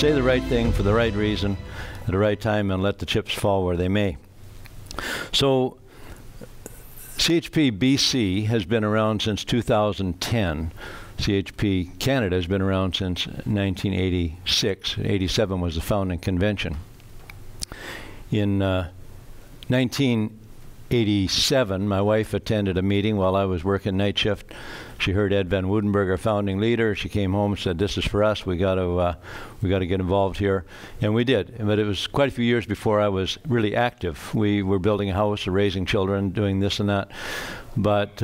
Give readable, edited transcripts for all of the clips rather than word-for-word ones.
Say the right thing for the right reason at the right time and let the chips fall where they may. So CHP BC has been around since 2010. CHP Canada has been around since 1986. 87 was the founding convention. In 1987, my wife attended a meeting while I was working night shift. She heard Ed Van Woodenburg, our founding leader. She came home and said, "This is for us. We got to get involved here," and we did. But it was quite a few years before I was really active. We were building a house, raising children, doing this and that. But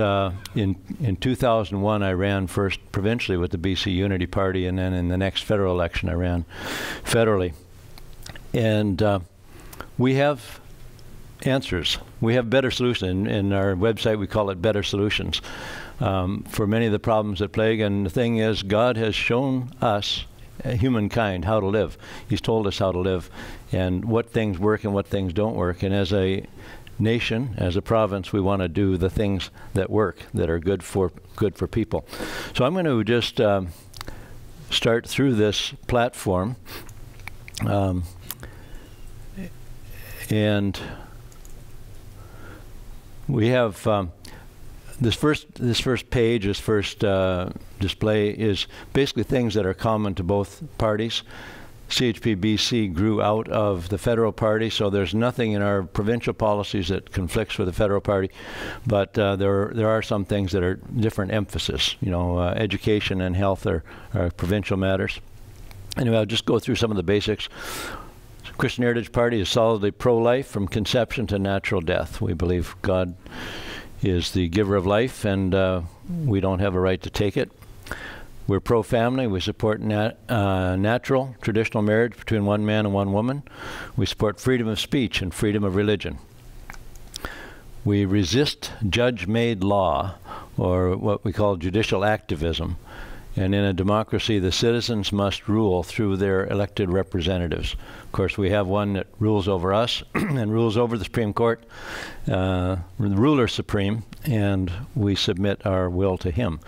in 2001, I ran first provincially with the BC Unity Party, and then in the next federal election, I ran federally. And we have answers. We have better solutions. In our website, we call it Better Solutions for many of the problems that plague. And the thing is, God has shown us, humankind, how to live. He's told us how to live and what things work and what things don't work. And as a nation, as a province, we want to do the things that work, that are good for people. So I'm going to just start through this platform. And we have this first page, this first display is basically things that are common to both parties. CHP BC grew out of the federal party, so there's nothing in our provincial policies that conflicts with the federal party, but there are some things that are different emphasis. You know, education and health are provincial matters. Anyway, I'll just go through some of the basics. Christian Heritage Party is solidly pro-life from conception to natural death. We believe God is the giver of life, and we don't have a right to take it. We're pro-family. We support natural, traditional marriage between one man and one woman. We support freedom of speech and freedom of religion. We resist judge-made law, or what we call judicial activism. And in a democracy, the citizens must rule through their elected representatives. Of course, we have one that rules over us and rules over the Supreme Court, the ruler supreme, and we submit our will to him.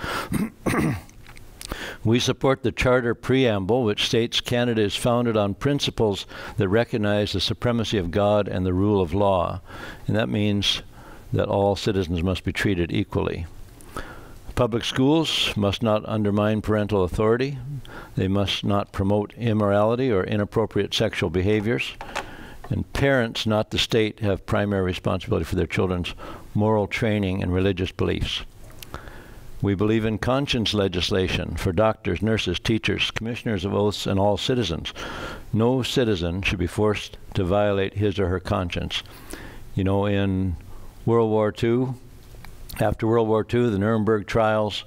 We support the Charter Preamble, which states Canada is founded on principles that recognize the supremacy of God and the rule of law. And that means that all citizens must be treated equally. Public schools must not undermine parental authority. They must not promote immorality or inappropriate sexual behaviors. And parents, not the state, have primary responsibility for their children's moral training and religious beliefs. We believe in conscience legislation for doctors, nurses, teachers, commissioners of oaths, and all citizens. No citizen should be forced to violate his or her conscience. You know, in World War II, after World War II, the Nuremberg trials,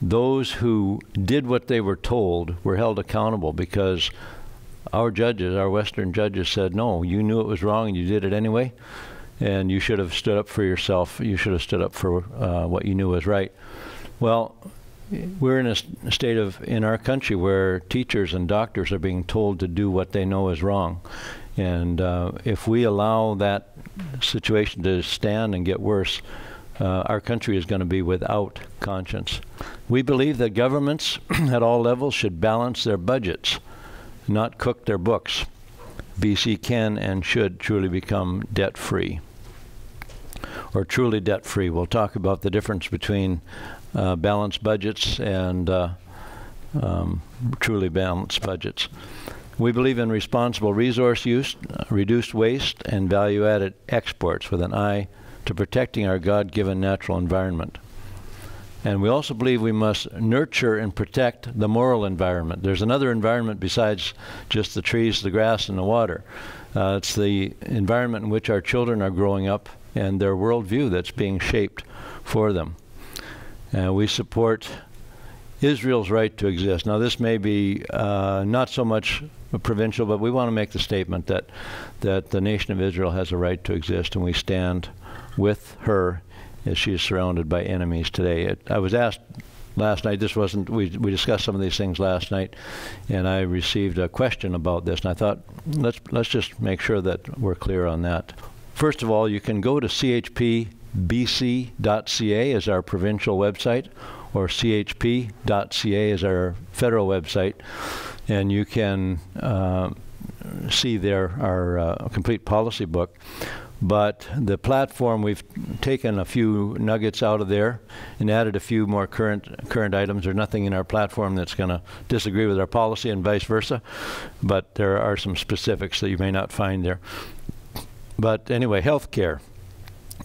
those who did what they were told were held accountable because our judges, our Western judges said, no, you knew it was wrong and you did it anyway, and you should have stood up for yourself. You should have stood up for what you knew was right. Well, we're in a state in our country where teachers and doctors are being told to do what they know is wrong. And if we allow that situation to stand and get worse, our country is going to be without conscience. We believe that governments at all levels should balance their budgets, not cook their books. BC can and should truly become debt-free, or truly debt-free. We'll talk about the difference between balanced budgets and truly balanced budgets. We believe in responsible resource use, reduced waste, and value-added exports with an eye to protecting our God-given natural environment. And we also believe we must nurture and protect the moral environment. There's another environment besides just the trees, the grass, and the water. It's the environment in which our children are growing up and their worldview that's being shaped for them. We support Israel's right to exist. Now, this may be not so much provincial, but we want to make the statement that the nation of Israel has a right to exist, and we stand with her as she is surrounded by enemies today. I was asked last night, this wasn't, we discussed some of these things last night, and I received a question about this, and I thought, let's just make sure that we're clear on that. First of all, you can go to chpbc.ca as our provincial website, or chp.ca as our federal website, and you can see there our complete policy book. But the platform, we've taken a few nuggets out of there and added a few more current items. There's nothing in our platform that's going to disagree with our policy and vice versa, but there are some specifics that you may not find there. But anyway, healthcare.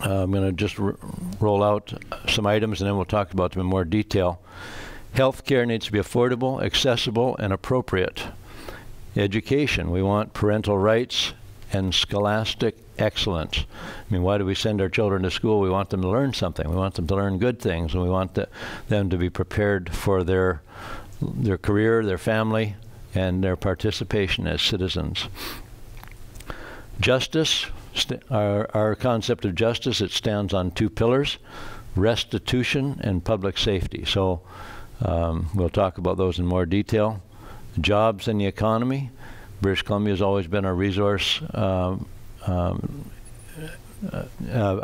I'm going to just roll out some items and then we'll talk about them in more detail. Healthcare needs to be affordable, accessible, and appropriate. Education, we want parental rights and scholastic excellence. I mean, why do we send our children to school? We want them to learn something. We want them to learn good things, and we want them to be prepared for their career, their family, and their participation as citizens. Justice, our concept of justice, it stands on two pillars, restitution and public safety. So we'll talk about those in more detail. Jobs and the economy. British Columbia has always been a resource, a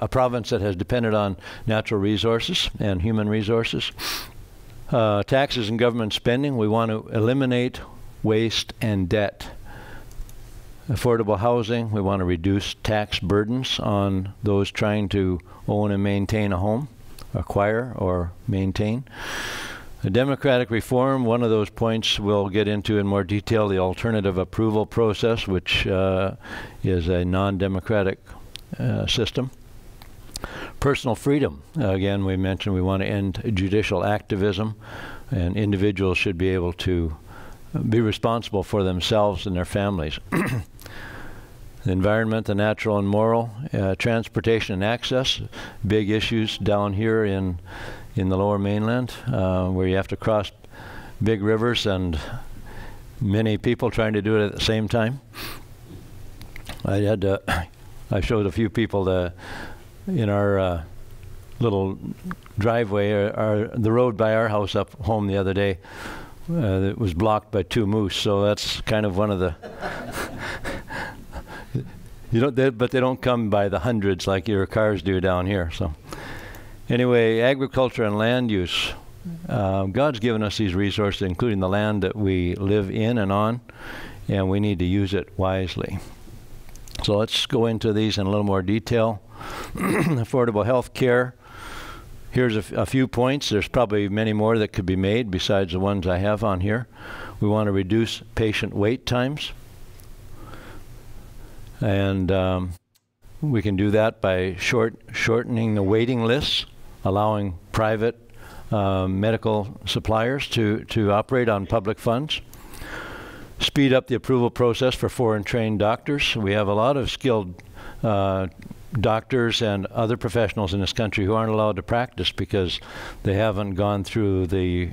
province that has depended on natural resources and human resources. Taxes and government spending, we want to eliminate waste and debt. Affordable housing, we want to reduce tax burdens on those trying to own and maintain a home, acquire or maintain. The democratic reform, one of those points we'll get into in more detail, the alternative approval process, which is a non-democratic system. Personal freedom, again, we mentioned we want to end judicial activism, and individuals should be able to be responsible for themselves and their families. The environment, the natural and moral, transportation and access, big issues down here in the lower mainland, where you have to cross big rivers and many people trying to do it at the same time. I showed a few people in our little driveway, the road by our house up home the other day, it was blocked by two moose, so that's kind of one of the but they don't come by the hundreds like your cars do down here, so. Anyway, agriculture and land use. God's given us these resources, including the land that we live in and on, and we need to use it wisely. So let's go into these in a little more detail. Affordable health care. Here's a few points. There's probably many more that could be made besides the ones I have on here. We want to reduce patient wait times. And we can do that by shortening the waiting lists, allowing private medical suppliers to operate on public funds. Speed up the approval process for foreign trained doctors. We have a lot of skilled doctors and other professionals in this country who aren't allowed to practice because they haven't gone through the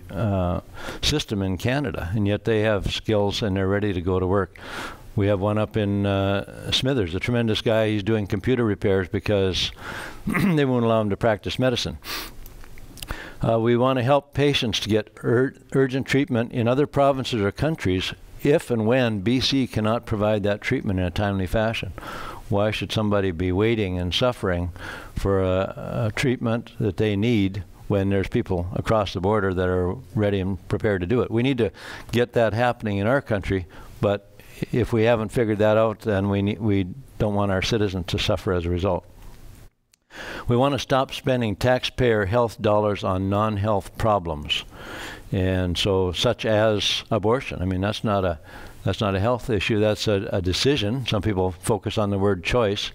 system in Canada, and yet they have skills and they're ready to go to work. We have one up in Smithers, a tremendous guy. He's doing computer repairs because they won't allow him to practice medicine. We want to help patients to get urgent treatment in other provinces or countries if and when BC cannot provide that treatment in a timely fashion. Why should somebody be waiting and suffering for a treatment that they need when there's people across the border that are ready and prepared to do it? We need to get that happening in our country, but if we haven't figured that out, then we don't want our citizens to suffer as a result. We want to stop spending taxpayer health dollars on non-health problems, and so such as abortion. I mean, that's not a health issue. That's a decision. Some people focus on the word choice.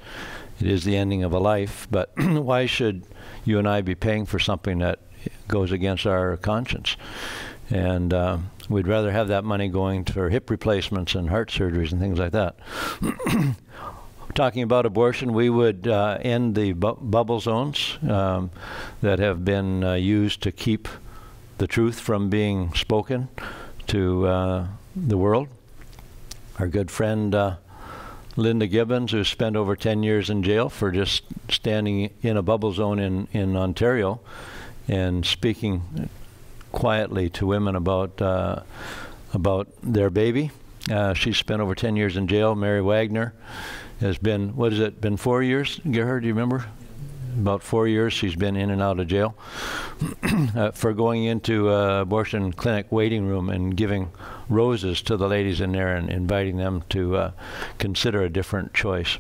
It is the ending of a life, but why should you and I be paying for something that goes against our conscience? And we'd rather have that money going for hip replacements and heart surgeries and things like that. Talking about abortion, we would end the bubble zones that have been used to keep the truth from being spoken to the world. Our good friend Linda Gibbons, who spent over 10 years in jail for just standing in a bubble zone in Ontario and speaking quietly to women about their baby. She spent over 10 years in jail. Mary Wagner has been, what is it, been 4 years? Gerhard, do you remember? About 4 years she's been in and out of jail for going into an abortion clinic waiting room and giving roses to the ladies in there and inviting them to consider a different choice.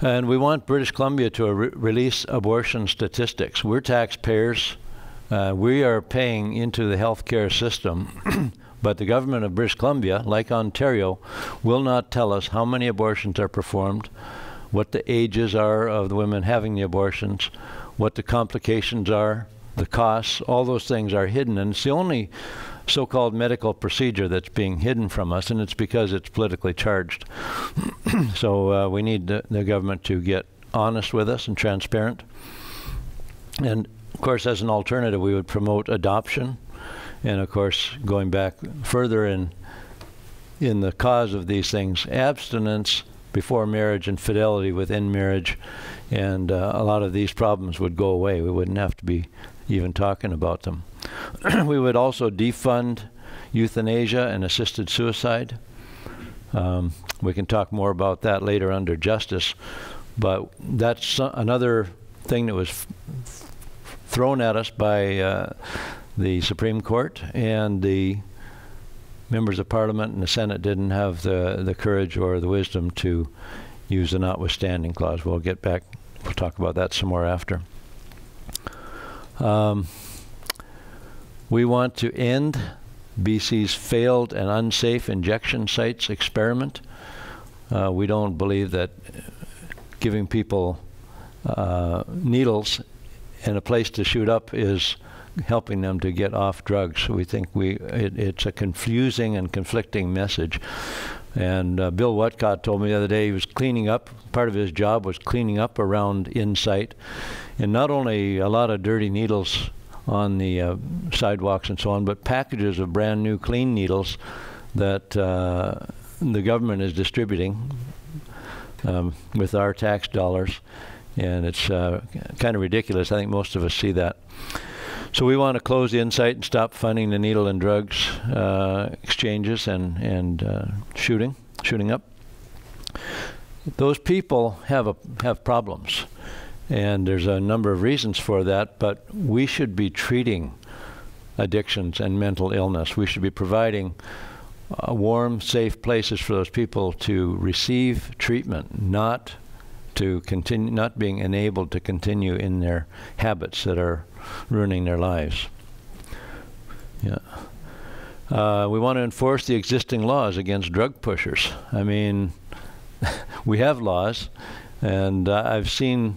And we want British Columbia to release abortion statistics. We're taxpayers. We are paying into the healthcare system, but the government of British Columbia, like Ontario, will not tell us how many abortions are performed, what the ages are of the women having the abortions, what the complications are, the costs. All those things are hidden, and it's the only so-called medical procedure that's being hidden from us, and it's because it's politically charged. So we need the government to get honest with us and transparent. And of course, as an alternative, we would promote adoption. And of course, going back further in the cause of these things, abstinence before marriage and fidelity within marriage, and a lot of these problems would go away. We wouldn't have to be even talking about them. We would also defund euthanasia and assisted suicide. We can talk more about that later under justice, but that's another thing that was thrown at us by the Supreme Court, and the members of Parliament and the Senate didn't have the courage or the wisdom to use the notwithstanding clause. We'll get back, we'll talk about that some more after. We want to end BC's failed and unsafe injection sites experiment. We don't believe that giving people needles and a place to shoot up is helping them to get off drugs. We think it's a confusing and conflicting message. And Bill Whatcott told me the other day he was cleaning up, part of his job was cleaning up around Insite, and not only a lot of dirty needles on the sidewalks and so on, but packages of brand new clean needles that the government is distributing with our tax dollars. And it's kind of ridiculous. I think most of us see that. So we want to close the Insite and stop funding the needle and drugs exchanges and shooting up. Those people have problems, and there's a number of reasons for that, but we should be treating addictions and mental illness. We should be providing warm, safe places for those people to receive treatment, not to continue, not being enabled to continue in their habits that are ruining their lives. Yeah. We want to enforce the existing laws against drug pushers. I mean, we have laws, and I've seen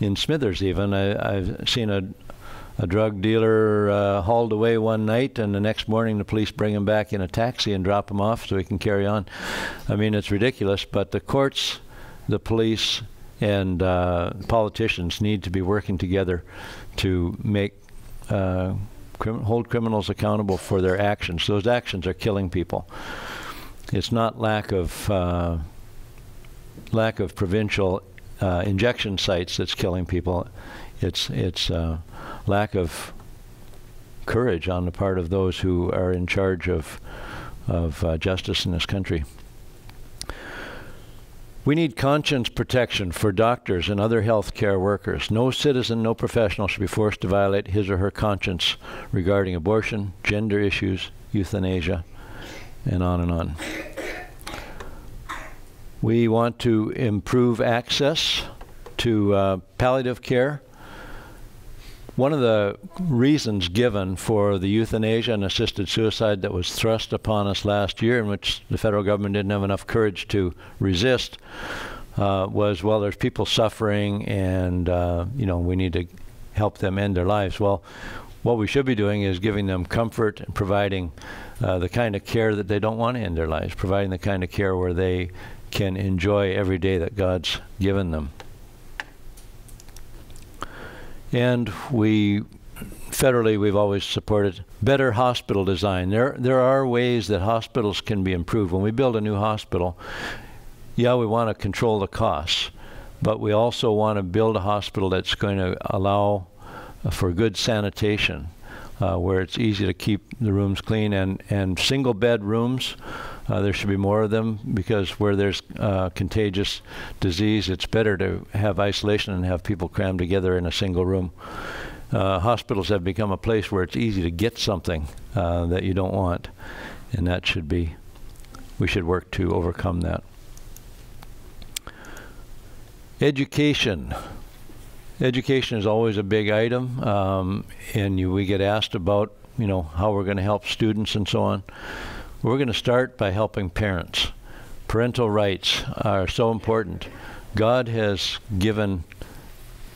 in Smithers even, I've seen a drug dealer hauled away one night, and the next morning the police bring him back in a taxi and drop him off so he can carry on. I mean, it's ridiculous, but the courts, the police, and politicians need to be working together to make hold criminals accountable for their actions. Those actions are killing people. It's not lack of provincial injection sites that's killing people. It's lack of courage on the part of those who are in charge of justice in this country. We need conscience protection for doctors and other health care workers. No citizen, no professional should be forced to violate his or her conscience regarding abortion, gender issues, euthanasia, and on and on. We want to improve access to palliative care. One of the reasons given for the euthanasia and assisted suicide that was thrust upon us last year, in which the federal government didn't have enough courage to resist, was, well, there's people suffering, and you know, we need to help them end their lives. Well, what we should be doing is giving them comfort and providing the kind of care that they don't want to end their lives, providing the kind of care where they can enjoy every day that God's given them. And federally, we've always supported better hospital design. There are ways that hospitals can be improved. When we build a new hospital, yeah, we want to control the costs, but we also want to build a hospital that's going to allow for good sanitation, where it's easy to keep the rooms clean, and single bed rooms. There should be more of them, because where there's contagious disease, it's better to have isolation and have people crammed together in a single room. Hospitals have become a place where it's easy to get something that you don't want, and that should be, we should work to overcome that. Education. Education is always a big item, and we get asked about, you know, how we're going to help students and so on. We're going to start by helping parents. Parental rights are so important. God has given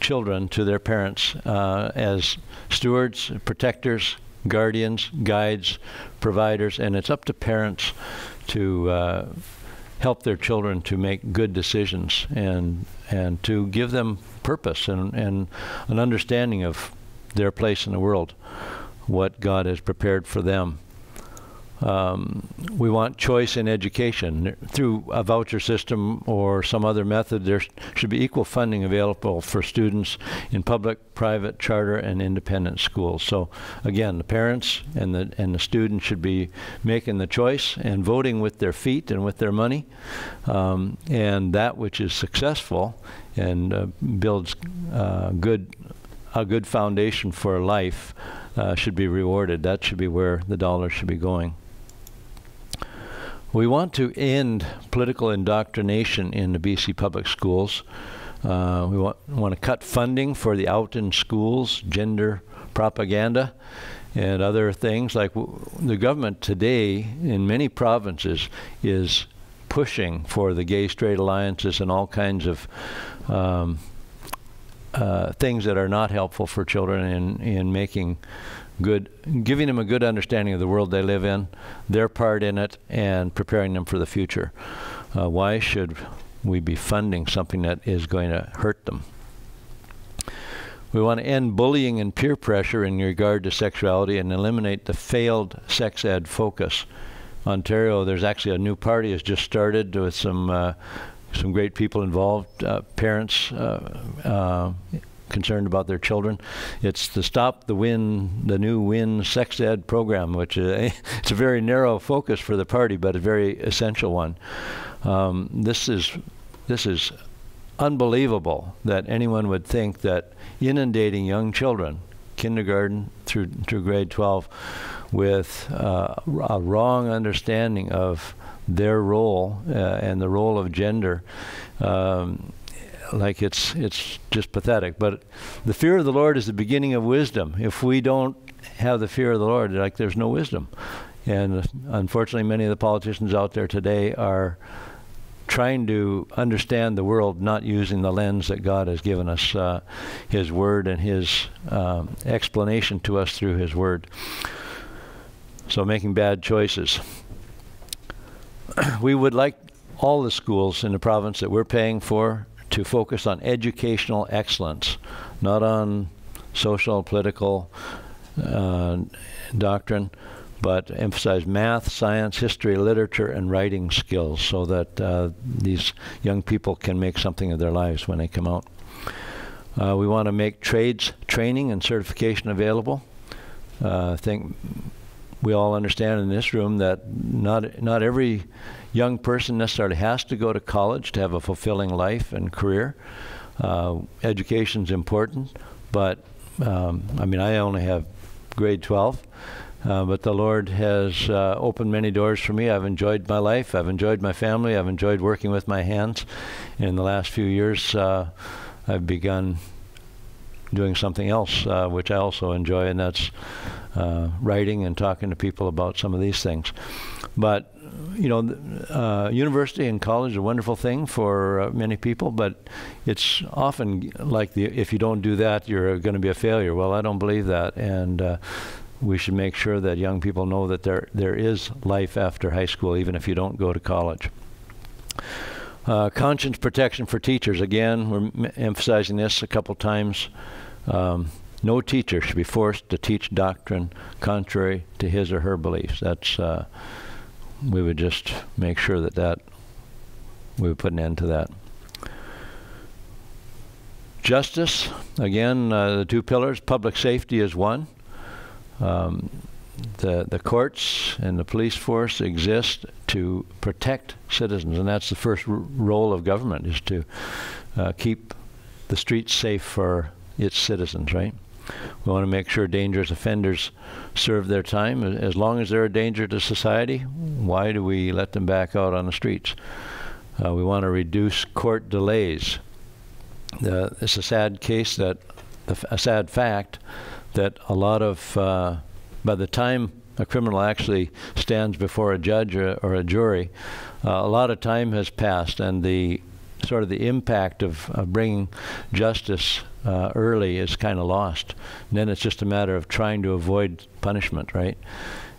children to their parents as stewards, protectors, guardians, guides, providers, and it's up to parents to help their children to make good decisions and to give them purpose and an understanding of their place in the world, what God has prepared for them. We want choice in education. Through a voucher system or some other method, there should be equal funding available for students in public, private, charter, and independent schools. So again, the parents and the students should be making the choice and voting with their feet and with their money. And that which is successful and builds a good foundation for life should be rewarded. That should be where the dollar should be going. We want to end political indoctrination in the BC public schools. We want to cut funding for the out in schools, gender propaganda, and other things. Like the government today in many provinces is pushing for the gay straight alliances and all kinds of things that are not helpful for children in making good, giving them a good understanding of the world they live in, their part in it, and preparing them for the future. Why should we be funding something that is going to hurt them? We want to end bullying and peer pressure in regard to sexuality and eliminate the failed sex ed focus. Ontario, there's actually a new party has just started with some great people involved, parents concerned about their children. It's the Stop the New WIN Sex Ed program, which it's a very narrow focus for the party, but a very essential one. This is unbelievable that anyone would think that inundating young children, kindergarten through grade 12, with a wrong understanding of their role and the role of gender, like it's just pathetic. But the fear of the Lord is the beginning of wisdom. If we don't have the fear of the Lord, like there's no wisdom. And unfortunately, many of the politicians out there today are trying to understand the world, not using the lens that God has given us, His Word and His explanation to us through His Word. So making bad choices. We would like all the schools in the province that we're paying for to focus on educational excellence, not on social, political doctrine, but emphasize math, science, history, literature, and writing skills so that these young people can make something of their lives when they come out. We want to make trades training and certification available. I think we all understand in this room that not every young person necessarily has to go to college to have a fulfilling life and career. Education's important, but I mean, I only have grade 12, but the Lord has opened many doors for me. I've enjoyed my life, I've enjoyed my family, I've enjoyed working with my hands. In the last few years, I've begun doing something else, which I also enjoy, and that's writing and talking to people about some of these things. But you know, university and college is a wonderful thing for many people, but it's often like if you don't do that, you're going to be a failure. Well, I don't believe that, and we should make sure that young people know that there is life after high school, even if you don't go to college. Conscience protection for teachers. Again, we're emphasizing this a couple times. No teacher should be forced to teach doctrine contrary to his or her beliefs. That's we would just make sure that we would put an end to that. Justice, again, the two pillars. Public safety is one. The courts and the police force exist to protect citizens, and that's the first role of government, is to keep the streets safe for its citizens, right? We want to make sure dangerous offenders serve their time. As long as they're a danger to society, why do we let them back out on the streets? We want to reduce court delays. It's a sad case that, a sad fact, that a lot of, by the time a criminal actually stands before a judge or a jury, a lot of time has passed, and the sort of the impact of bringing justice early is kind of lost. And then it's just a matter of trying to avoid punishment, right?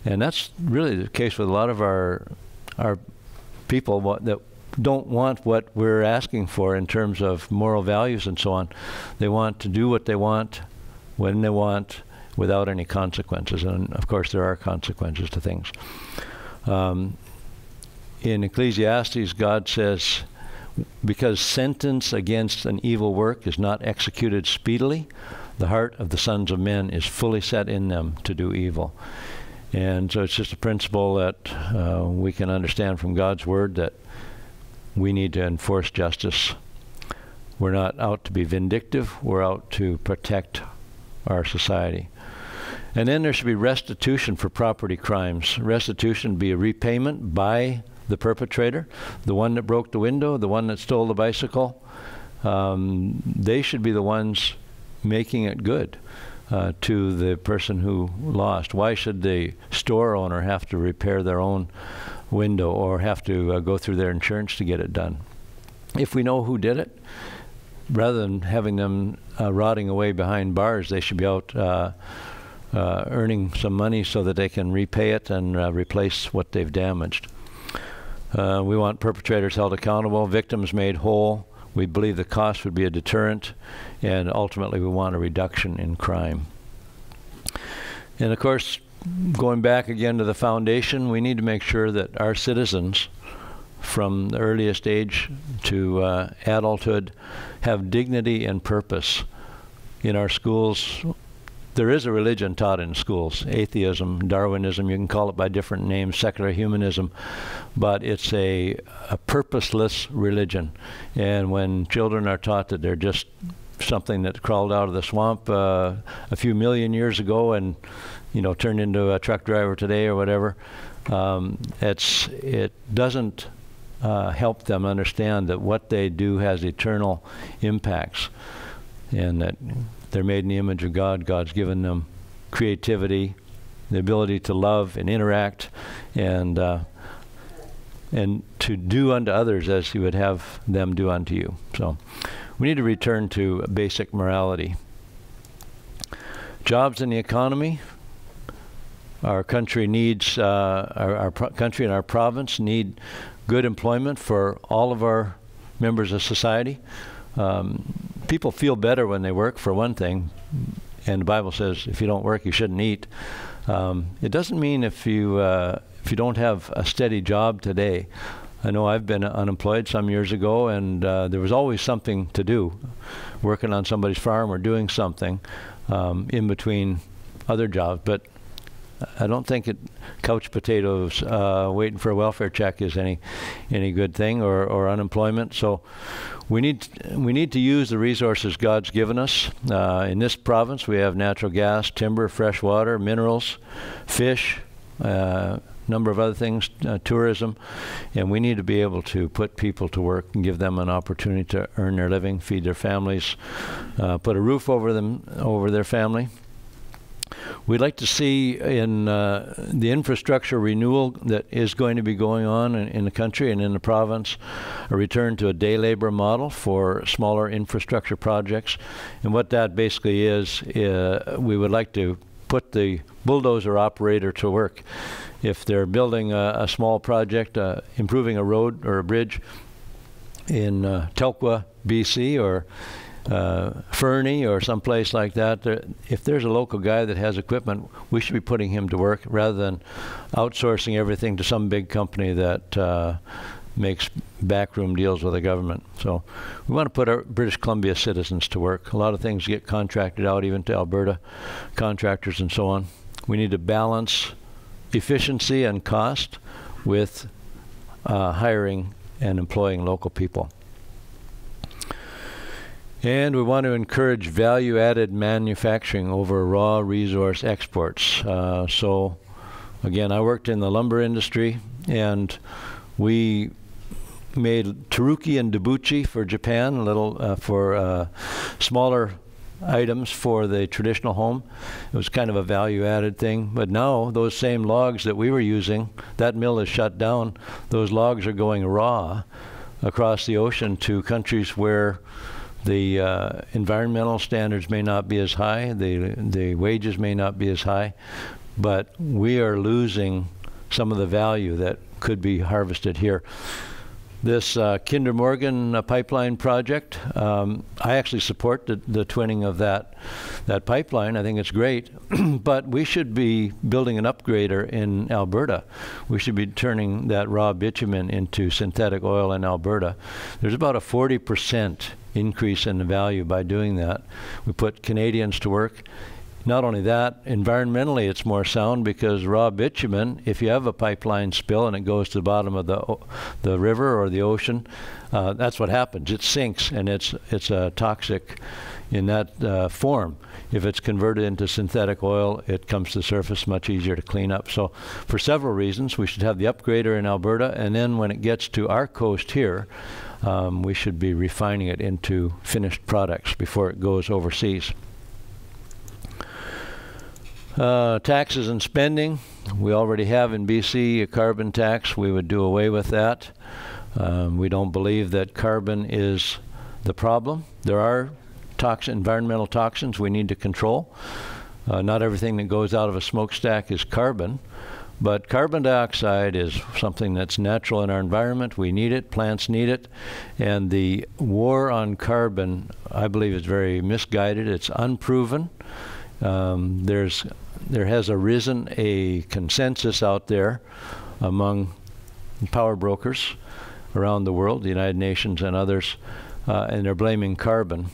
And that's really the case with a lot of our people that don't want what we're asking for in terms of moral values and so on. They want to do what they want, when they want, without any consequences. And of course there are consequences to things. In Ecclesiastes, God says, because sentence against an evil work is not executed speedily, the heart of the sons of men is fully set in them to do evil. And so it's just a principle that we can understand from God's word, that we need to enforce justice. We're not out to be vindictive, we're out to protect our society. And then there should be restitution for property crimes. Restitution would be a repayment by the perpetrator, the one that broke the window, the one that stole the bicycle. They should be the ones making it good to the person who lost. Why should the store owner have to repair their own window or have to go through their insurance to get it done? If we know who did it, rather than having them rotting away behind bars, they should be out earning some money so that they can repay it and replace what they've damaged. We want perpetrators held accountable, victims made whole. We believe the cost would be a deterrent, and ultimately we want a reduction in crime. And of course, going back again to the foundation, we need to make sure that our citizens from the earliest age to adulthood have dignity and purpose. In our schools, there is a religion taught in schools, atheism, Darwinism, you can call it by different names, secular humanism, but it's a purposeless religion. And when children are taught that they're just something that crawled out of the swamp a few million years ago and, you know, turned into a truck driver today or whatever, it doesn't help them understand that what they do has eternal impacts, and that they're made in the image of God. God's given them creativity, the ability to love and interact, and to do unto others as He would have them do unto you. So we need to return to basic morality. Jobs in the economy. Our country needs, our country and our province need good employment for all of our members of society. People feel better when they work, for one thing, and the Bible says if you don't work you shouldn't eat. It doesn't mean if you don't have a steady job today. I know I've been unemployed some years ago, and there was always something to do, working on somebody's farm or doing something in between other jobs. But I don't think couch potatoes waiting for a welfare check is any good thing, or unemployment. So we need to use the resources God's given us. In this province we have natural gas, timber, fresh water, minerals, fish, number of other things, tourism, and we need to be able to put people to work and give them an opportunity to earn their living, feed their families, put a roof over them, over their family. We'd like to see in the infrastructure renewal that is going to be going on in the country and in the province, a return to a day labor model for smaller infrastructure projects. And what that basically is, we would like to put the bulldozer operator to work. If they're building a small project, improving a road or a bridge in Telkwa, BC, or Fernie or someplace like that, if there's a local guy that has equipment, we should be putting him to work rather than outsourcing everything to some big company that makes backroom deals with the government. So we want to put our British Columbia citizens to work. A lot of things get contracted out, even to Alberta contractors and so on. We need to balance efficiency and cost with hiring and employing local people. And we want to encourage value-added manufacturing over raw resource exports. So, again, I worked in the lumber industry, and we made taruki and dabuchi for Japan, a little for smaller items for the traditional home. It was kind of a value-added thing. But now, those same logs that we were using, that mill is shut down. Those logs are going raw across the ocean to countries where the environmental standards may not be as high, the wages may not be as high, but we are losing some of the value that could be harvested here. This Kinder Morgan pipeline project, I actually support the twinning of that pipeline. I think it's great, but we should be building an upgrader in Alberta. We should be turning that raw bitumen into synthetic oil in Alberta. There's about a 40% increase in the value by doing that. We put Canadians to work. Not only that, environmentally it's more sound because raw bitumen, if you have a pipeline spill and it goes to the bottom of the river or the ocean, that's what happens. It sinks and it's toxic in that form. If it's converted into synthetic oil, it comes to the surface, much easier to clean up. So for several reasons, we should have the upgrader in Alberta, and then when it gets to our coast here, we should be refining it into finished products before it goes overseas. Taxes and spending. We already have in BC a carbon tax. We would do away with that. We don't believe that carbon is the problem. There are environmental toxins we need to control. Not everything that goes out of a smokestack is carbon, but carbon dioxide is something that's natural in our environment. We need it, plants need it, and the war on carbon, I believe, is very misguided. It's unproven. There has arisen a consensus out there among power brokers around the world, the United Nations and others, and they're blaming carbon.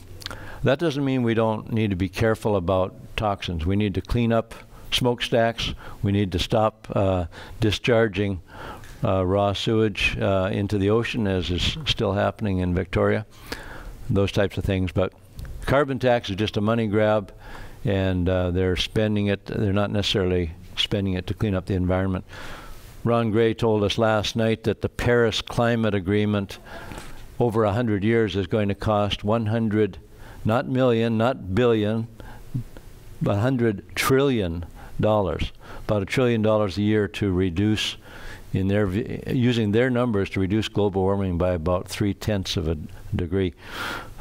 That doesn't mean we don't need to be careful about toxins. We need to clean up smokestacks. We need to stop discharging raw sewage into the ocean, as is still happening in Victoria, those types of things. But carbon tax is just a money grab. And they're spending it, they're not necessarily spending it to clean up the environment. Ron Gray told us last night that the Paris Climate Agreement over 100 years is going to cost 100, not million, not billion, but 100 trillion dollars, about $1 trillion a year to reduce, in their using their numbers, to reduce global warming by about 0.3 degrees.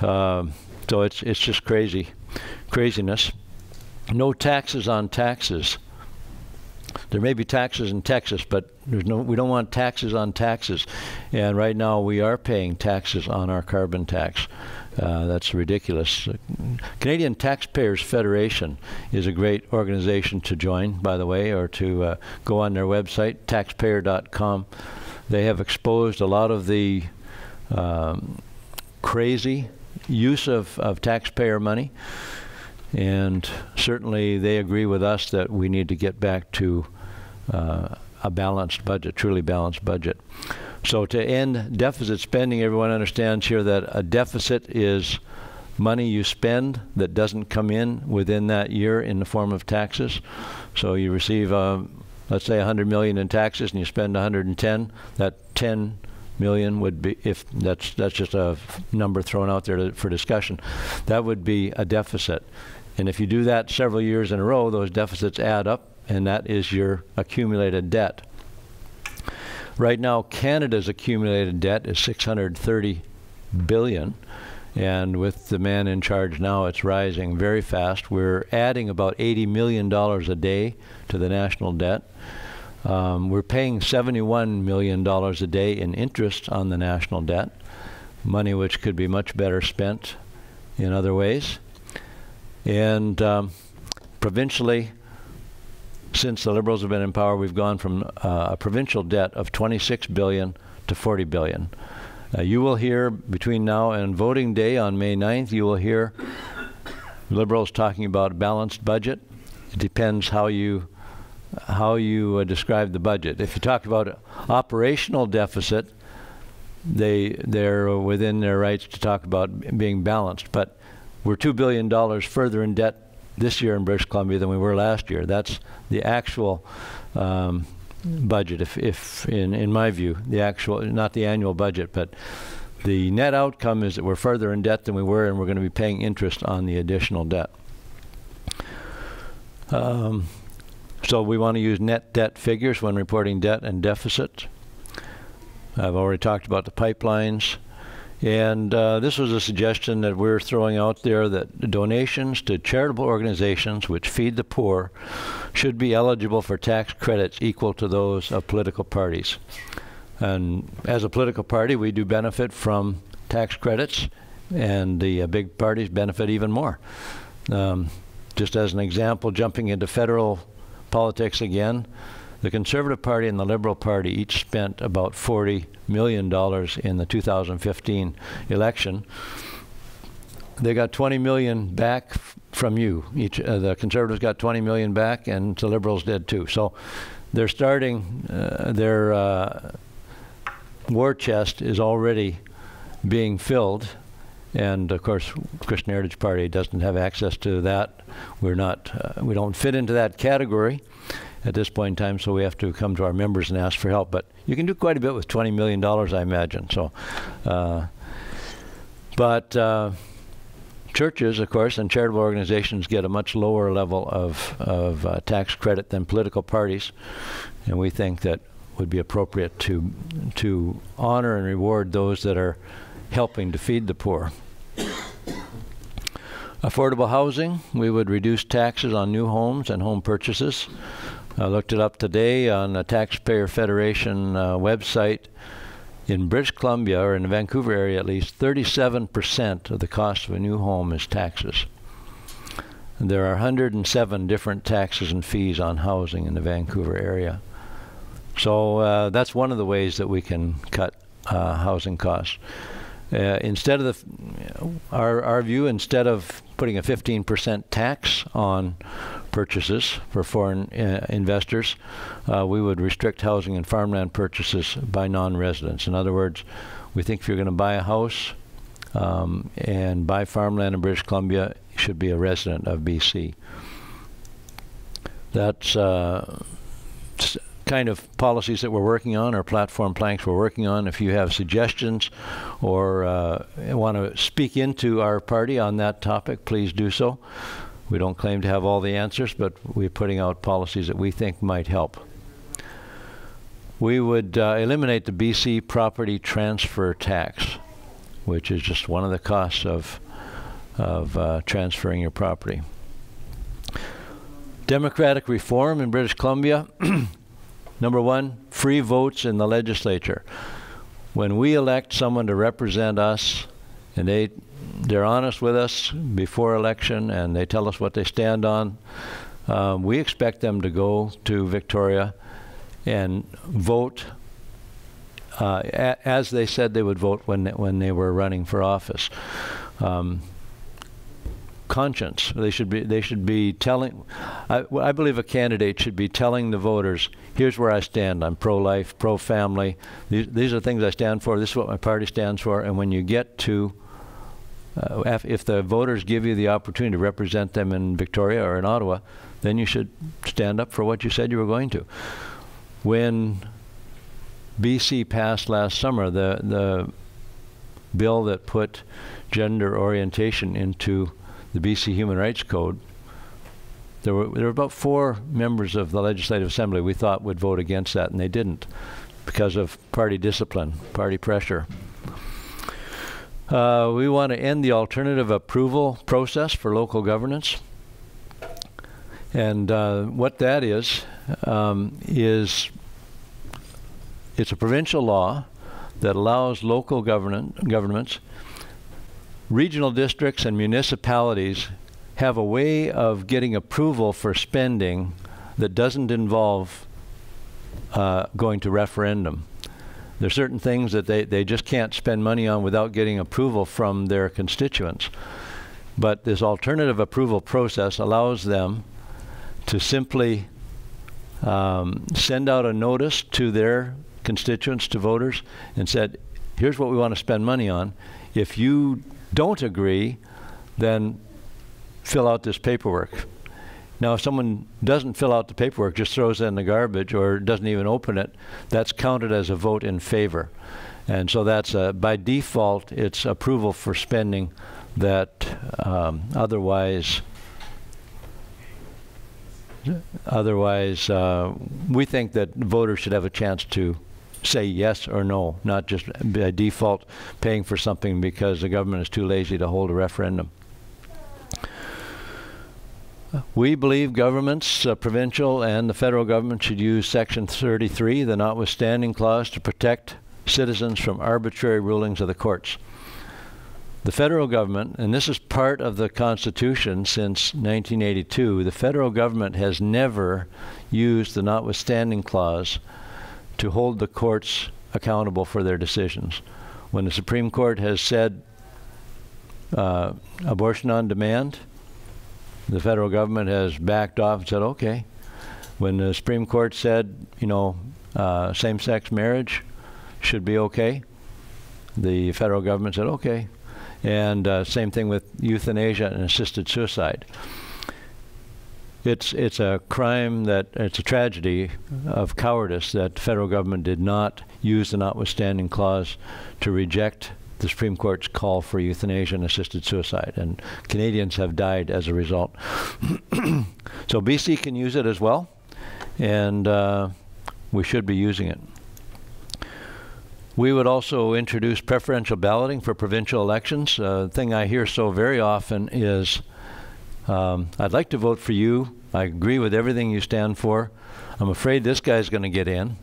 So it's just craziness. No taxes on taxes. There may be taxes in Texas, but there's no, we don't want taxes on taxes. And right now we are paying taxes on our carbon tax. That's ridiculous. Canadian Taxpayers Federation is a great organization to join, by the way, or to go on their website, taxpayer.com. They have exposed a lot of the crazy use of taxpayer money. And certainly they agree with us that we need to get back to a balanced budget, truly balanced budget. So to end deficit spending, everyone understands here that a deficit is money you spend that doesn't come in within that year in the form of taxes. So you receive, let's say, $100 million in taxes and you spend $110 million, that $10 million would be, if that's just a number thrown out there for discussion, that would be a deficit. And if you do that several years in a row, those deficits add up, and that is your accumulated debt. Right now, Canada's accumulated debt is $630 billion, and with the man in charge now, it's rising very fast. We're adding about $80 million a day to the national debt. We're paying $71 million a day in interest on the national debt, money which could be much better spent in other ways. And provincially, since the Liberals have been in power, we've gone from a provincial debt of $26 billion to $40 billion. You will hear between now and voting day on May 9th, you will hear Liberals talking about a balanced budget. It depends how you describe the budget. If you talk about operational deficit, they're within their rights to talk about being balanced. But we're $2 billion further in debt this year in British Columbia than we were last year. That's the actual budget, if in my view, the actual, not the annual budget, but the net outcome is that we're further in debt than we were, and we're going to be paying interest on the additional debt. So we want to use net debt figures when reporting debt and deficits. I've already talked about the pipelines. And this was a suggestion that we're throwing out there, that donations to charitable organizations which feed the poor should be eligible for tax credits equal to those of political parties. And as a political party, we do benefit from tax credits, and the big parties benefit even more. Just as an example, jumping into federal politics again, the Conservative Party and the Liberal Party each spent about $40 million in the 2015 election. They got $20 million back from you. The Conservatives got $20 million back, and the Liberals did too. So they're starting, their war chest is already being filled. And of course, Christian Heritage Party doesn't have access to that. We're not, we don't fit into that category at this point in time, so we have to come to our members and ask for help. But you can do quite a bit with $20 million, I imagine. So, but churches, of course, and charitable organizations get a much lower level of tax credit than political parties, and we think that would be appropriate to honor and reward those that are helping to feed the poor. Affordable housing, we would reduce taxes on new homes and home purchases. I looked it up today on the Taxpayer Federation website. In British Columbia, or in the Vancouver area at least, 37% of the cost of a new home is taxes. And there are 107 different taxes and fees on housing in the Vancouver area. So that's one of the ways that we can cut housing costs. Instead of our view, instead of putting a 15% tax on purchases for foreign investors, we would restrict housing and farmland purchases by non-residents. In other words, we think if you're going to buy a house and buy farmland in British Columbia, you should be a resident of BC. That's kind of policies that we're working on, or platform planks we're working on. If you have suggestions or want to speak into our party on that topic, please do so. We don't claim to have all the answers, but we're putting out policies that we think might help. We would eliminate the BC property transfer tax, which is just one of the costs of transferring your property. Democratic reform in British Columbia. Number one, free votes in the legislature. When we elect someone to represent us, and they're honest with us before election, and they tell us what they stand on, we expect them to go to Victoria and vote as they said they would vote when they were running for office. Conscience. They should be telling. I believe a candidate should be telling the voters, here's where I stand. I'm pro-life, pro-family. These are things I stand for. This is what my party stands for. And when you get to, if the voters give you the opportunity to represent them in Victoria or in Ottawa, then you should stand up for what you said you were going to. When BC passed last summer the bill that put gender orientation into the BC Human Rights Code, there were about 4 members of the Legislative Assembly we thought would vote against that, and they didn't because of party discipline, party pressure. We want to end the alternative approval process for local governance. And what that is it's a provincial law that allows local governments. Regional districts and municipalities have a way of getting approval for spending that doesn't involve going to referendum. There are certain things that they just can't spend money on without getting approval from their constituents. But this alternative approval process allows them to simply send out a notice to their constituents, to voters, and said, here's what we want to spend money on. If you don't agree, then fill out this paperwork. Now, if someone doesn't fill out the paperwork, just throws it in the garbage or doesn't even open it, that's counted as a vote in favor. And so that's, by default, it's approval for spending that otherwise we think that voters should have a chance to say yes or no, not just by default paying for something because the government is too lazy to hold a referendum. We believe governments, provincial and the federal government, should use Section 33, the notwithstanding clause, to protect citizens from arbitrary rulings of the courts. The federal government, and this is part of the Constitution since 1982, the federal government has never used the notwithstanding clause to hold the courts accountable for their decisions. When the Supreme Court has said abortion on demand, the federal government has backed off and said, okay. When the Supreme Court said, you know, same-sex marriage should be okay, the federal government said, okay. And same thing with euthanasia and assisted suicide. It's a crime, that it's a tragedy of cowardice that the federal government did not use the notwithstanding clause to reject the Supreme Court's call for euthanasia and assisted suicide, and Canadians have died as a result. So BC can use it as well, and we should be using it. We would also introduce preferential balloting for provincial elections. The thing I hear so very often is, I'd like to vote for you. I agree with everything you stand for. I'm afraid this guy's going to get in,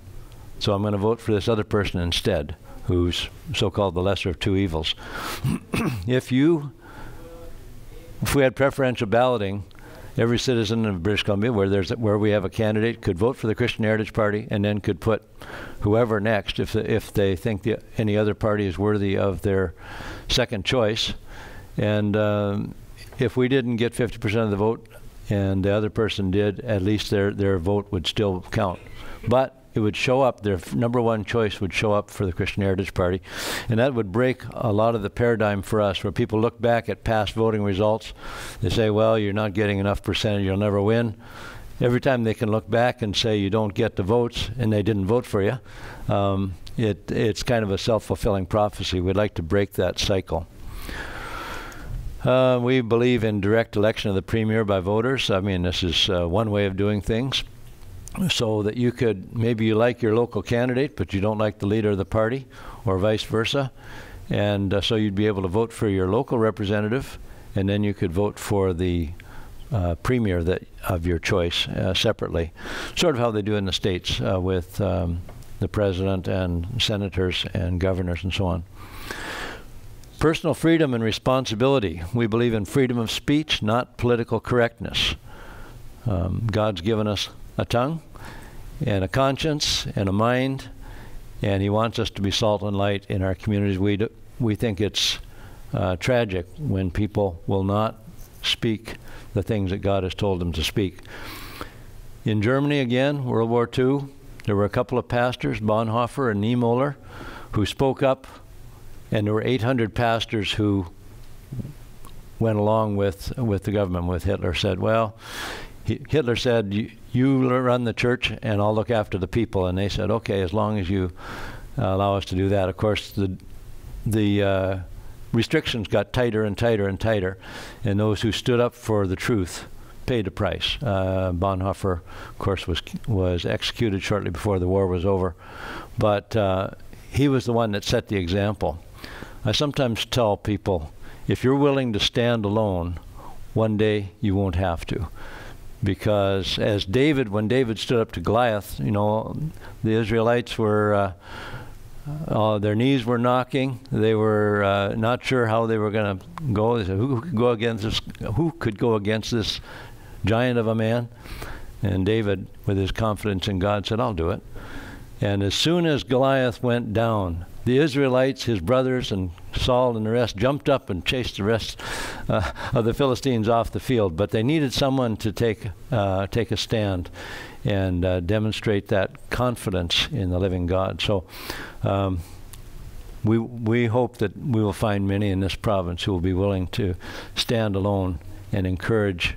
so I'm going to vote for this other person instead, who's so-called the lesser of two evils. If we had preferential balloting, every citizen of British Columbia where we have a candidate could vote for the Christian Heritage Party and then could put whoever next if they think any other party is worthy of their second choice. And if we didn't get 50% of the vote and the other person did, at least their vote would still count. But it would show up, their number one choice would show up for the Christian Heritage Party. And that would break a lot of the paradigm for us, where people look back at past voting results. They say, well, you're not getting enough percentage, you'll never win. Every time they can look back and say you don't get the votes and they didn't vote for you, it's kind of a self-fulfilling prophecy. We'd like to break that cycle. We believe in direct election of the premier by voters. I mean, this is one way of doing things. So that you could, maybe you like your local candidate, but you don't like the leader of the party, or vice versa. And so you'd be able to vote for your local representative, and then you could vote for the premier of your choice separately. Sort of how they do in the States with the president and senators and governors and so on. Personal freedom and responsibility. We believe in freedom of speech, not political correctness. God's given us a tongue and a conscience and a mind, and he wants us to be salt and light in our communities. We think it's tragic when people will not speak the things that God has told them to speak. In Germany, again, World War II, there were a couple of pastors, Bonhoeffer and Niemöller, who spoke up, and there were 800 pastors who went along with the government, with Hitler, said, well, Hitler said, you run the church and I'll look after the people. And they said, okay, as long as you allow us to do that. Of course, the restrictions got tighter and tighter and tighter, and those who stood up for the truth paid a price. Bonhoeffer, of course, was executed shortly before the war was over, but he was the one that set the example. I sometimes tell people, if you're willing to stand alone, one day you won't have to. Because as David, when David stood up to Goliath, you know, the Israelites were, their knees were knocking. They were not sure how they were going to go. They said, who could go against this giant of a man? And David, with his confidence in God, said, I'll do it. And as soon as Goliath went down, the Israelites, his brothers, and Saul and the rest jumped up and chased the rest of the Philistines off the field. But they needed someone to take a stand and demonstrate that confidence in the living God. So we hope that we will find many in this province who will be willing to stand alone and encourage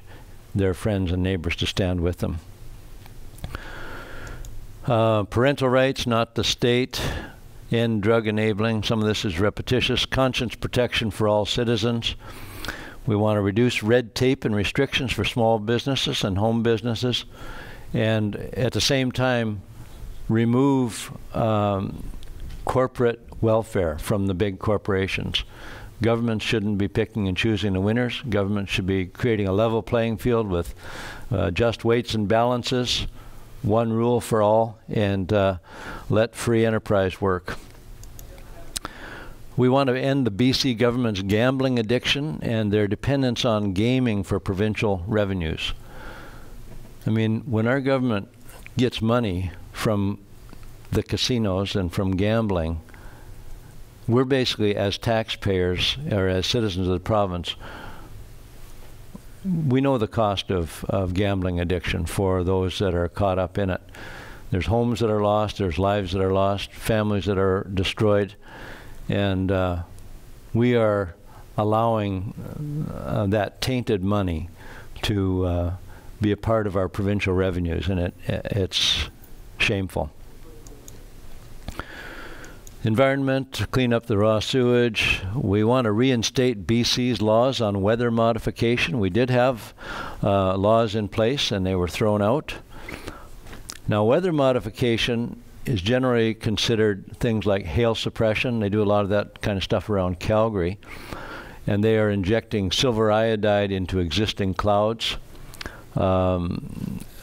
their friends and neighbors to stand with them. Parental rights, not the state. End drug enabling. Some of this is repetitious. Conscience protection for all citizens. We want to reduce red tape and restrictions for small businesses and home businesses, and at the same time remove corporate welfare from the big corporations. Governments shouldn't be picking and choosing the winners. Governments should be creating a level playing field with just weights and balances, one rule for all, and let free enterprise work. We want to end the BC government's gambling addiction and their dependence on gaming for provincial revenues. I mean, when our government gets money from the casinos and from gambling, we're basically, as taxpayers or as citizens of the province, we know the cost of gambling addiction for those that are caught up in it. There's homes that are lost, there's lives that are lost, families that are destroyed. And we are allowing that tainted money to be a part of our provincial revenues, and it's shameful. Environment, clean up the raw sewage. We want to reinstate BC's laws on weather modification. We did have laws in place and they were thrown out. Now, weather modification is generally considered things like hail suppression. They do a lot of that kind of stuff around Calgary. And they are injecting silver iodide into existing clouds. But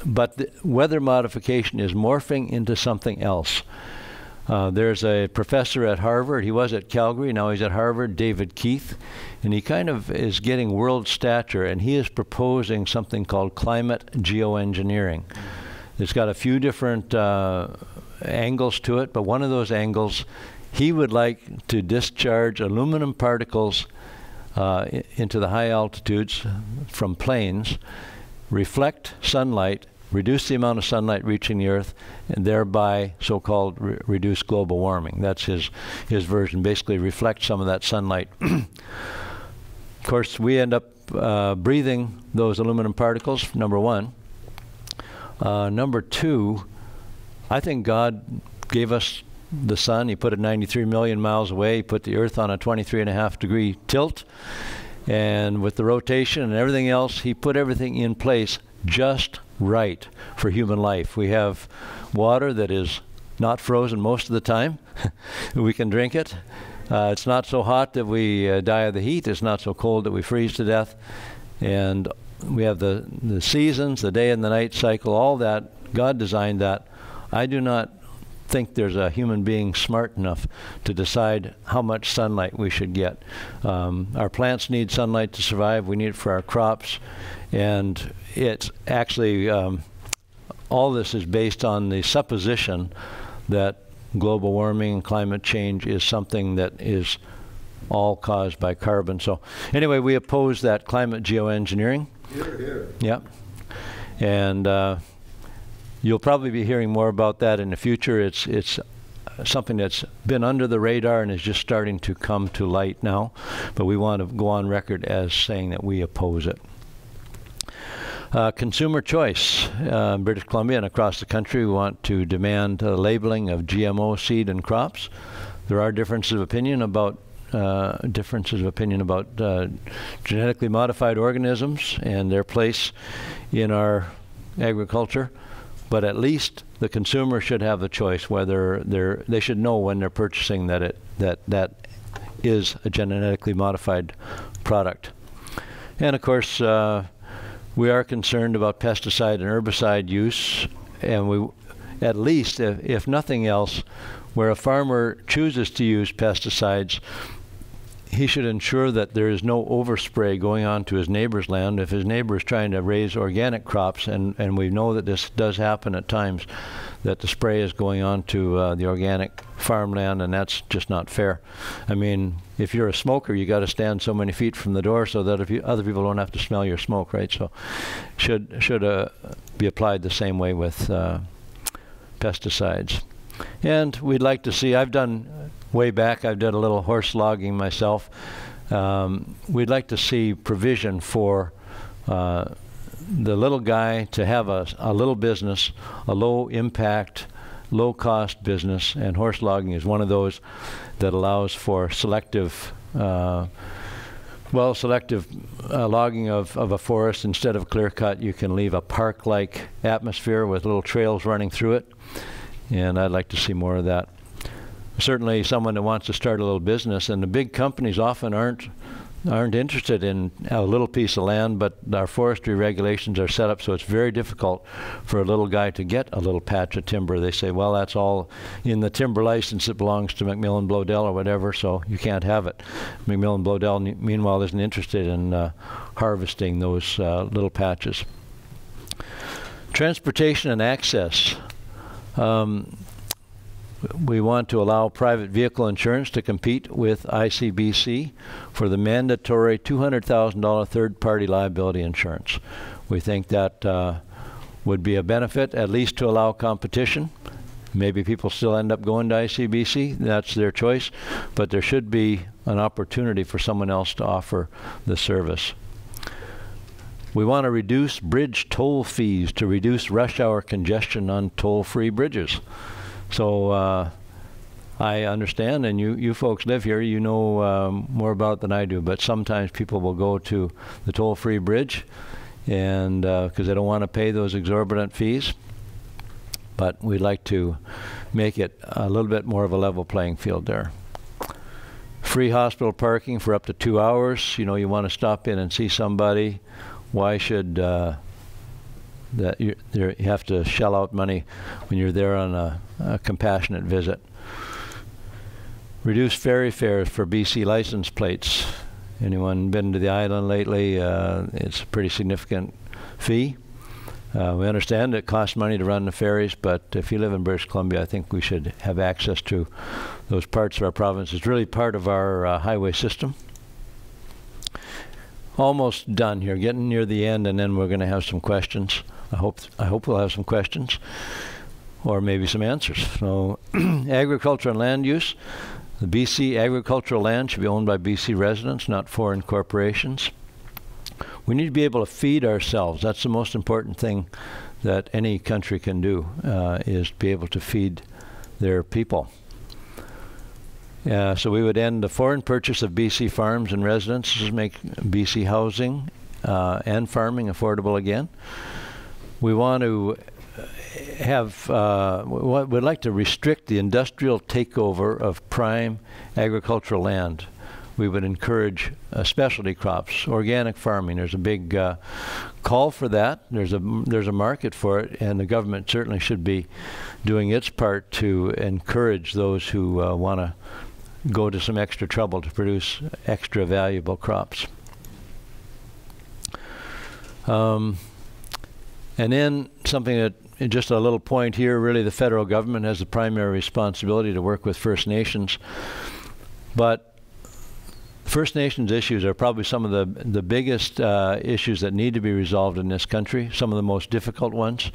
the weather modification is morphing into something else. There's a professor at Harvard. He was at Calgary, now he's at Harvard, David Keith. And he kind of is getting world stature, and he is proposing something called climate geoengineering. It's got a few different angles to it, but one of those angles, he would like to discharge aluminum particles into the high altitudes from planes, reflect sunlight, reduce the amount of sunlight reaching the Earth, and thereby so-called reduce global warming. That's his version, basically reflect some of that sunlight. Of course, we end up breathing those aluminum particles, number one. Number two, I think God gave us the sun. He put it 93 million miles away. He put the Earth on a 23.5-degree tilt. And with the rotation and everything else, he put everything in place just right for human life. We have water that is not frozen most of the time. We can drink it. It's not so hot that we die of the heat. It's not so cold that we freeze to death. And we have the seasons, the day and the night cycle, all that. God designed that. I do not think there's a human being smart enough to decide how much sunlight we should get. Our plants need sunlight to survive. We need it for our crops. And it's actually, all this is based on the supposition that global warming and climate change is something that is all caused by carbon. So anyway, we oppose that climate geoengineering. Here, here. Yeah. And you'll probably be hearing more about that in the future. It's something that's been under the radar and is just starting to come to light now. But we want to go on record as saying that we oppose it. Consumer choice. In British Columbia and across the country, we want to demand labeling of GMO seed and crops. There are differences of opinion about genetically modified organisms and their place in our agriculture. But at least the consumer should have the choice whether they should know when they're purchasing that that is a genetically modified product. And of course, we are concerned about pesticide and herbicide use, and we, at least if nothing else, where a farmer chooses to use pesticides, he should ensure that there is no overspray going on to his neighbor's land. If his neighbor is trying to raise organic crops, and we know that this does happen at times, that the spray is going on to the organic farmland, and that's just not fair. I mean, if you're a smoker, you got to stand so many feet from the door so that other people don't have to smell your smoke, right? So should be applied the same way with pesticides. And we'd like to see, I've done way back. I've done a little horse logging myself. We'd like to see provision for the little guy to have a little business, a low impact, low cost business, and horse logging is one of those that allows for selective logging of a forest. Instead of clear cut, you can leave a park-like atmosphere with little trails running through it, and I'd like to see more of that. Certainly someone that wants to start a little business, and the big companies often aren't interested in a little piece of land, but our forestry regulations are set up so it's very difficult for a little guy to get a little patch of timber. They say, well, that's all in the timber license that belongs to Macmillan Bloedel or whatever, so you can't have it. Macmillan Bloedel, meanwhile, isn't interested in harvesting those little patches. Transportation and access. We want to allow private vehicle insurance to compete with ICBC for the mandatory $200,000 third-party liability insurance. We think that would be a benefit, at least to allow competition. Maybe people still end up going to ICBC, that's their choice, but there should be an opportunity for someone else to offer the service. We want to reduce bridge toll fees to reduce rush hour congestion on toll-free bridges. So I understand, and you folks live here, you know more about it than I do, but sometimes people will go to the toll-free bridge and because they don't want to pay those exorbitant fees. But we'd like to make it a little bit more of a level playing field there. Free hospital parking for up to 2 hours. You know, you want to stop in and see somebody. Why should you have to shell out money when you're there on a compassionate visit. Reduce ferry fares for BC license plates. Anyone been to the island lately? It's a pretty significant fee. We understand it costs money to run the ferries, but if you live in British Columbia, I think we should have access to those parts of our province. It's really part of our highway system. Almost done here, getting near the end, and then we're going to have some questions. I hope we'll have some questions, or maybe some answers. So, agriculture and land use. The BC agricultural land should be owned by BC residents, not foreign corporations. We need to be able to feed ourselves. That's the most important thing that any country can do, is to be able to feed their people. So we would end the foreign purchase of BC farms and residences, make BC housing and farming affordable again. We want to have, we'd like to restrict the industrial takeover of prime agricultural land. We would encourage specialty crops, organic farming. There's a big call for that. There's a market for it, and the government certainly should be doing its part to encourage those who want to go to some extra trouble to produce extra valuable crops. And then something that, just a little point here, really the federal government has the primary responsibility to work with First Nations, but First Nations issues are probably some of the biggest issues that need to be resolved in this country, some of the most difficult ones.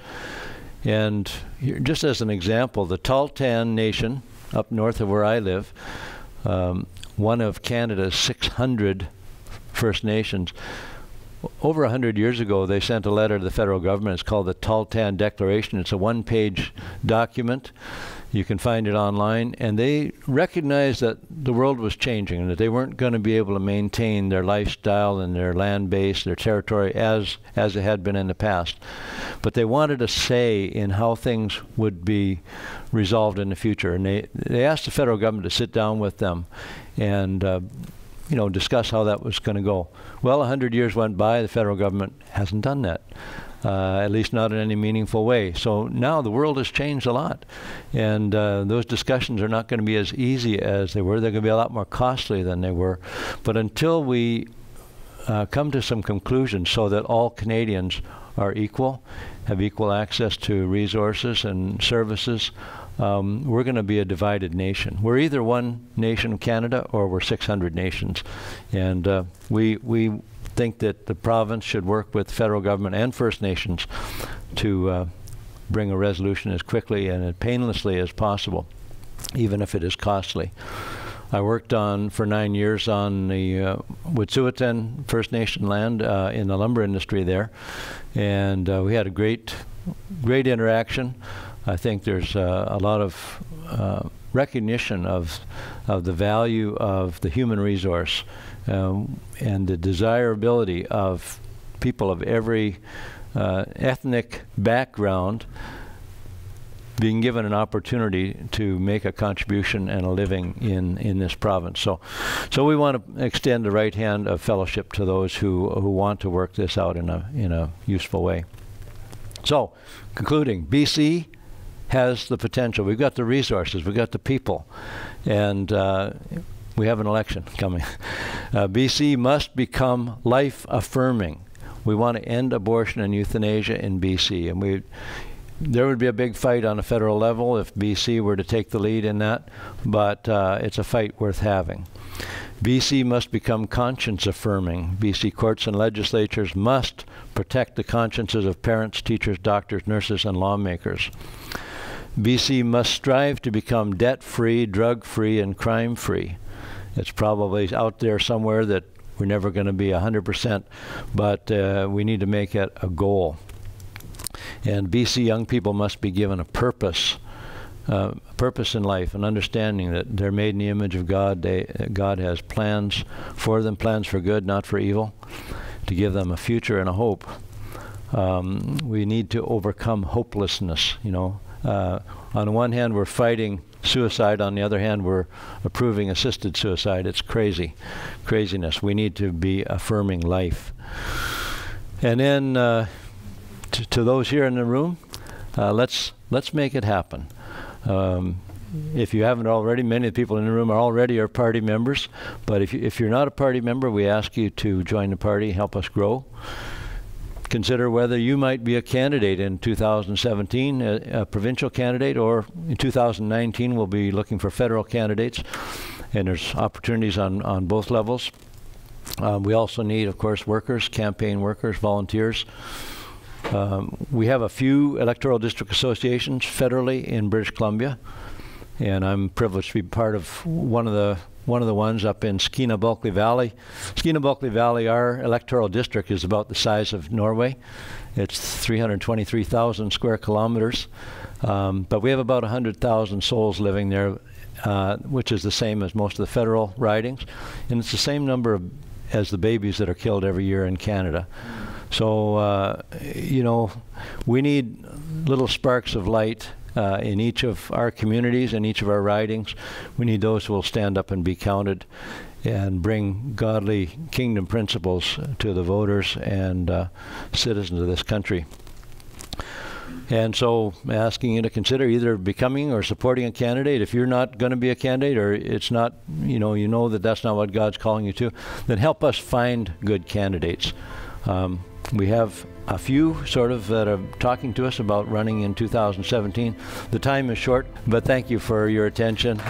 And here, just as an example, the Taltan Nation, up north of where I live, one of Canada's 600 First Nations, over 100 years ago they sent a letter to the federal government. It's called the Taltan Declaration. It's a one-page document. You can find it online, and they recognized that the world was changing and that they weren't going to be able to maintain their lifestyle and their land base, their territory as it had been in the past. But they wanted a say in how things would be resolved in the future, and they asked the federal government to sit down with them and you know, discuss how that was going to go. Well, 100 years went by, the federal government hasn't done that. At least not in any meaningful way. So now the world has changed a lot, and those discussions are not going to be as easy as they were. They're going to be a lot more costly than they were. But until we come to some conclusions so that all Canadians are equal, have equal access to resources and services, we're going to be a divided nation. We're either one nation, Canada, or we're 600 nations, and we think that the province should work with the federal government and First Nations to bring a resolution as quickly and as painlessly as possible. even if it is costly. I worked on, for 9 years, on the Wet'suwet'en First Nation land in the lumber industry there, and we had a great interaction. I think there's a lot of recognition of the value of the human resource and the desirability of people of every ethnic background being given an opportunity to make a contribution and a living in this province. So we want to extend the right hand of fellowship to those who want to work this out in a useful way. So, concluding, BC has the potential. We've got the resources, we've got the people, and we have an election coming. BC must become life-affirming. We want to end abortion and euthanasia in BC, and there would be a big fight on a federal level if BC were to take the lead in that, but it's a fight worth having. BC must become conscience affirming. BC courts and legislatures must protect the consciences of parents, teachers, doctors, nurses, and lawmakers. BC must strive to become debt-free, drug-free, and crime-free. It's probably out there somewhere that we're never going to be 100%, but we need to make it a goal. And BC young people must be given a purpose in life, an understanding that they're made in the image of God. God has plans for them, plans for good, not for evil, to give them a future and a hope. We need to overcome hopelessness, you know. On the one hand, we're fighting suicide. On the other hand, we're approving assisted suicide. It's craziness. We need to be affirming life. And then, to those here in the room, let's make it happen. If you haven't already, many of the people in the room are already party members, but if you're not a party member, we ask you to join the party, help us grow. Consider whether you might be a candidate in 2017, a provincial candidate, or in 2019 we'll be looking for federal candidates, and there's opportunities on both levels. We also need, of course, workers, campaign workers, volunteers. We have a few electoral district associations federally in British Columbia, and I'm privileged to be part of one of the ones up in Skeena-Bulkley Valley. Skeena-Bulkley Valley, our electoral district, is about the size of Norway. It's 323,000 square kilometers, but we have about 100,000 souls living there, which is the same as most of the federal ridings, and it's the same number as the babies that are killed every year in Canada. So, you know, we need little sparks of light in each of our communities and each of our ridings. We need those who will stand up and be counted and bring godly kingdom principles to the voters and citizens of this country. And so, asking you to consider either becoming or supporting a candidate. If you're not going to be a candidate, or it's not, you know that that's not what God's calling you to, then help us find good candidates. We have a few sort of that are talking to us about running in 2017. The time is short, but thank you for your attention.